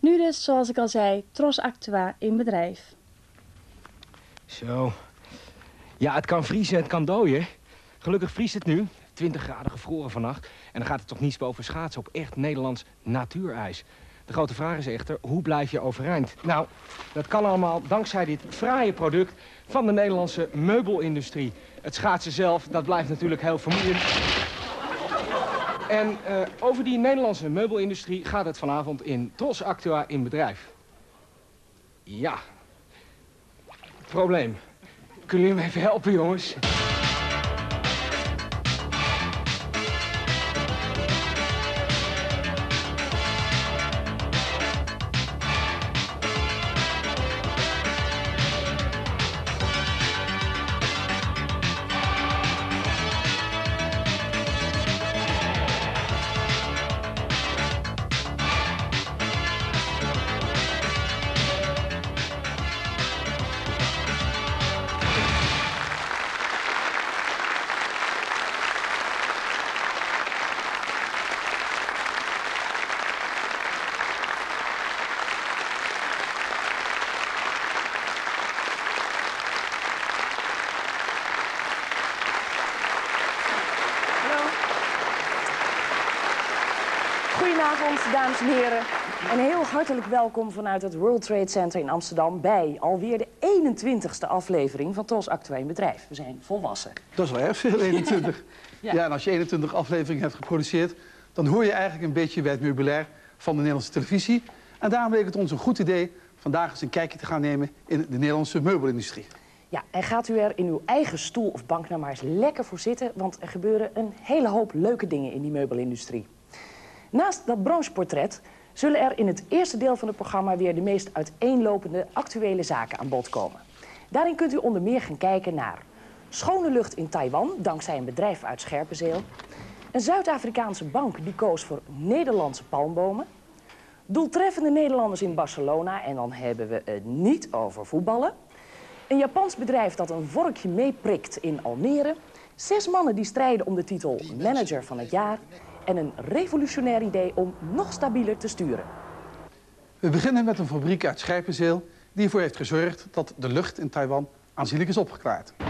Nu dus, zoals ik al zei, TROS Aktua in bedrijf. Zo. Ja, het kan vriezen, het kan dooien. Gelukkig vriest het nu. 20 graden gevroren vannacht. En dan gaat het toch niets boven schaatsen op echt Nederlands natuurijs. De grote vraag is echter, hoe blijf je overeind? Nou, dat kan allemaal dankzij dit fraaie product van de Nederlandse meubelindustrie. Het schaatsen zelf, dat blijft natuurlijk heel vermoeiend. En over die Nederlandse meubelindustrie gaat het vanavond in TROS Aktua in bedrijf. Ja. Probleem. Kunnen jullie me even helpen, jongens? Goedenavond, dames en heren. En heel hartelijk welkom vanuit het World Trade Center in Amsterdam bij alweer de 21ste aflevering van TROS Aktua in bedrijf. We zijn volwassen. Dat is wel erg veel, 21. Ja. Ja, en als je 21 afleveringen hebt geproduceerd, dan hoor je eigenlijk een beetje bij het meubilair van de Nederlandse televisie. En daarom leek het ons een goed idee vandaag eens een kijkje te gaan nemen in de Nederlandse meubelindustrie. Ja, en gaat u er in uw eigen stoel of bank nou maar eens lekker voor zitten, want er gebeuren een hele hoop leuke dingen in die meubelindustrie. Naast dat brancheportret zullen er in het eerste deel van het programma weer de meest uiteenlopende actuele zaken aan bod komen. Daarin kunt u onder meer gaan kijken naar schone lucht in Taiwan, dankzij een bedrijf uit Scherpenzeel. Een Zuid-Afrikaanse bank die koos voor Nederlandse palmbomen. Doeltreffende Nederlanders in Barcelona, en dan hebben we het niet over voetballen. Een Japans bedrijf dat een vorkje meeprikt in Almere. 6 mannen die strijden om de titel manager van het jaar. En een revolutionair idee om nog stabieler te sturen. We beginnen met een fabriek uit Scherpenzeel die ervoor heeft gezorgd dat de lucht in Taiwan aanzienlijk is opgeklaard.